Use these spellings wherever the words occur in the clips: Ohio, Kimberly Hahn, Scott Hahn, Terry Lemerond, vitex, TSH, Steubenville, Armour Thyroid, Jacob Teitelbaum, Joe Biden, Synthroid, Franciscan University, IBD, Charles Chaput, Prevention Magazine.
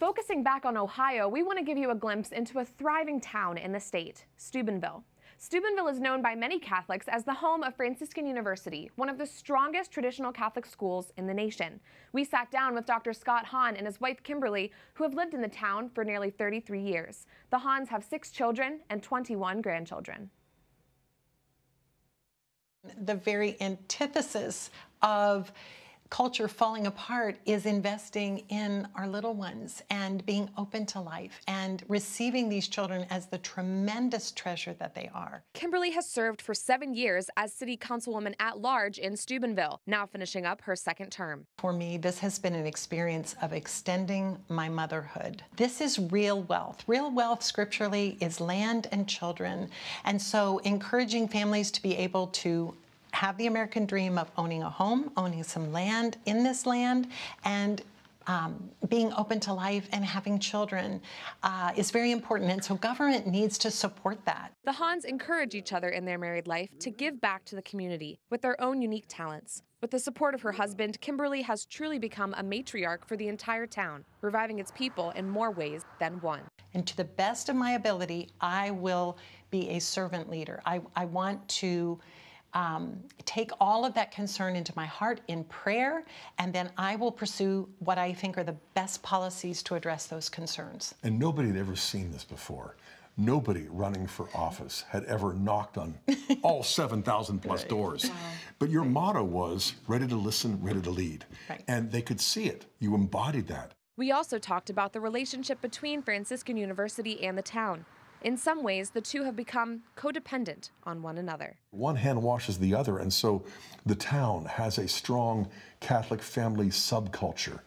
Focusing back on Ohio, we want to give you a glimpse into a thriving town in the state, Steubenville. Steubenville is known by many Catholics as the home of Franciscan University, one of the strongest traditional Catholic schools in the nation. We sat down with Dr. Scott Hahn and his wife Kimberly, who have lived in the town for nearly 33 years. The Hahns have 6 children and 21 grandchildren. The very antithesis of culture falling apart is investing in our little ones and being open to life and receiving these children as the tremendous treasure that they are. Kimberly has served for 7 years as city councilwoman at large in Steubenville, now finishing up her 2nd term. For me, this has been an experience of extending my motherhood. This is real wealth. Real wealth scripturally is land and children, and so encouraging families to be able to have the American dream of owning a home, owning some land in this land, and being open to life and having children is very important, and so government needs to support that. The Hahns encourage each other in their married life to give back to the community with their own unique talents. With the support of her husband, Kimberly has truly become a matriarch for the entire town, reviving its people in more ways than one. And to the best of my ability, I will be a servant leader. I want to take all of that concern into my heart in prayer, and then I will pursue what I think are the best policies to address those concerns. And nobody had ever seen this before. Nobody running for office had ever knocked on all 7,000 plus doors. Wow. But your motto was ready to listen, ready to lead. Right. And they could see it. You embodied that. We also talked about the relationship between Franciscan University and the town. In some ways, the two have become codependent on one another. One hand washes the other, and so the town has a strong Catholic family subculture.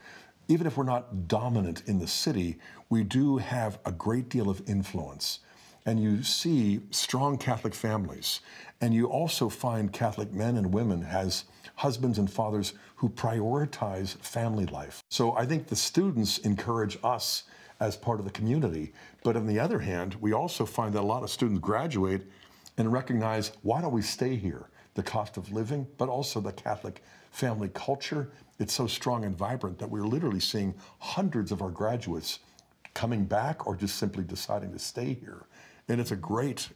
Even if we're not dominant in the city, we do have a great deal of influence. And you see strong Catholic families, and you also find Catholic men and women as husbands and fathers who prioritize family life. So I think the students encourage us as part of the community. But on the other hand, we also find that a lot of students graduate and recognize, why don't we stay here? The cost of living, but also the Catholic family culture. It's so strong and vibrant that we're literally seeing hundreds of our graduates coming back or just simply deciding to stay here. And it's a great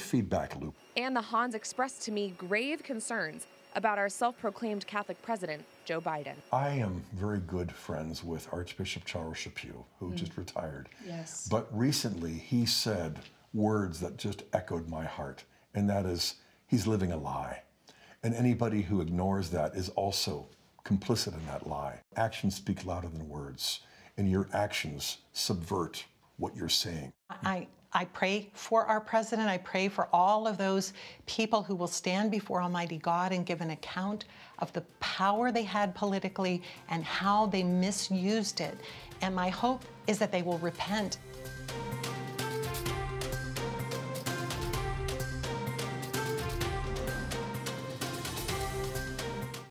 feedback loop. And the Hahns expressed to me grave concerns about our self-proclaimed Catholic president, Joe Biden. I am very good friends with Archbishop Charles Chaput, who just retired. Yes. But recently he said words that just echoed my heart, and that is, he's living a lie. And anybody who ignores that is also complicit in that lie. Actions speak louder than words, and your actions subvert what you're saying. I pray for our president. I pray for all of those people who will stand before Almighty God and give an account of the power they had politically and how they misused it. And my hope is that they will repent.